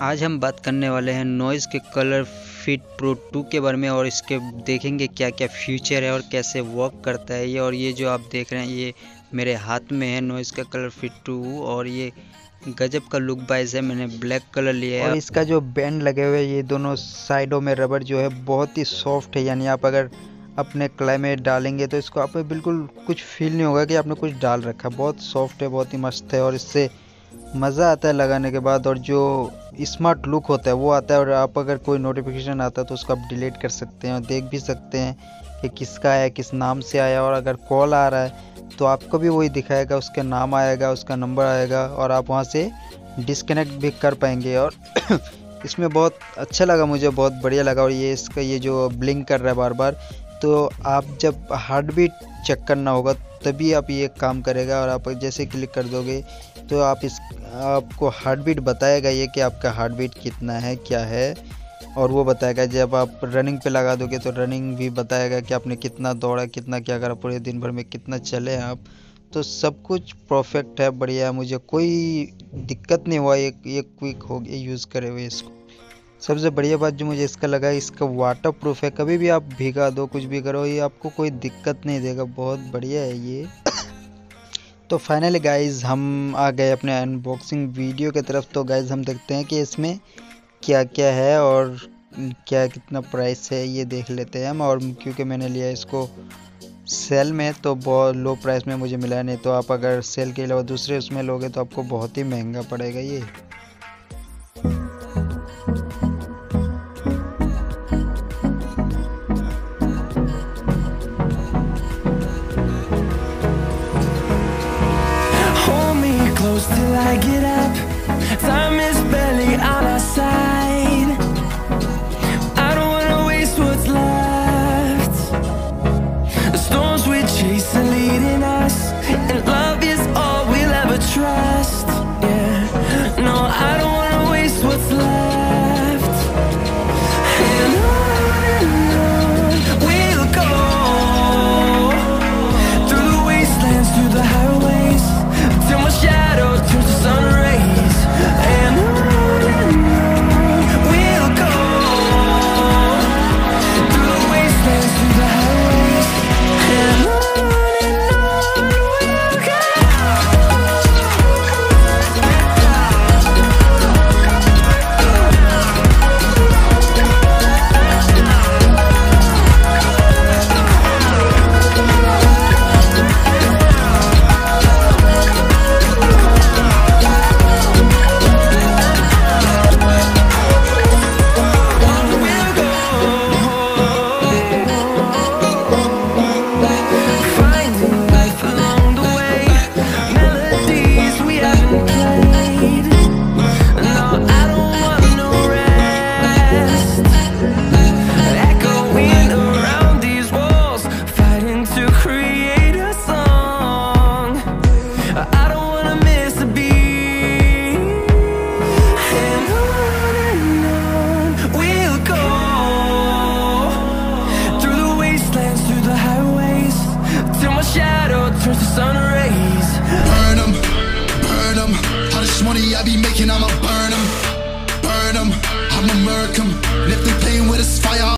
आज हम बात करने वाले हैं नॉइज़ के ColorFit Pro 2 के बारे में और इसके देखेंगे क्या क्या फीचर है और कैसे वर्क करता है ये। और ये जो आप देख रहे हैं ये मेरे हाथ में है नॉइज़ का ColorFit 2 और ये गजब का लुक वाइज है। मैंने ब्लैक कलर लिया है और इसका जो बैंड लगे हुए ये दोनों साइडों में रबर जो है बहुत ही सॉफ्ट है, यानी आप अगर अपने क्लाई में डालेंगे तो इसको आप बिल्कुल कुछ फील नहीं होगा कि आपने कुछ डाल रखा है। बहुत सॉफ्ट है, बहुत ही मस्त है और इससे मज़ा आता है लगाने के बाद और जो स्मार्ट लुक होता है वो आता है। और आप अगर कोई नोटिफिकेशन आता है तो उसको आप डिलीट कर सकते हैं और देख भी सकते हैं कि किसका आया, किस नाम से आया। और अगर कॉल आ रहा है तो आपको भी वही दिखाएगा, उसका नाम आएगा, उसका नंबर आएगा और आप वहाँ से डिस्कनेक्ट भी कर पाएंगे। और इसमें बहुत अच्छा लगा, मुझे बहुत बढ़िया लगा। और ये इसका ये जो ब्लिंक कर रहा है बार बार, तो आप जब हार्ट बीट चेक करना होगा तभी आप ये काम करेगा। और आप जैसे क्लिक कर दोगे तो आप इस आपको हार्ट बीट बताएगा ये कि आपका हार्ट बीट कितना है, क्या है। और वो बताएगा जब आप रनिंग पे लगा दोगे तो रनिंग भी बताएगा कि आपने कितना दौड़ा, कितना क्या करा, पूरे दिन भर में कितना चले आप। तो सब कुछ परफेक्ट है, बढ़िया है, मुझे कोई दिक्कत नहीं हुआ। ये क्विक हो गया यूज़ करे हुए। इसको सबसे बढ़िया बात जो मुझे इसका लगा इसका वाटर प्रूफ है, कभी भी आप भिगा दो, कुछ भी करो, ये आपको कोई दिक्कत नहीं देगा। बहुत बढ़िया है ये। तो फाइनली गाइज़ हम आ गए अपने अनबॉक्सिंग वीडियो की तरफ। तो गाइज़ हम देखते हैं कि इसमें क्या क्या है और क्या कितना प्राइस है ये देख लेते हैं हम। और क्योंकि मैंने लिया इसको सेल में तो बहुत लो प्राइस में मुझे मिला, नहीं तो आप अगर सेल के अलावा दूसरे उसमें लोगे तो आपको बहुत ही महंगा पड़ेगा ये।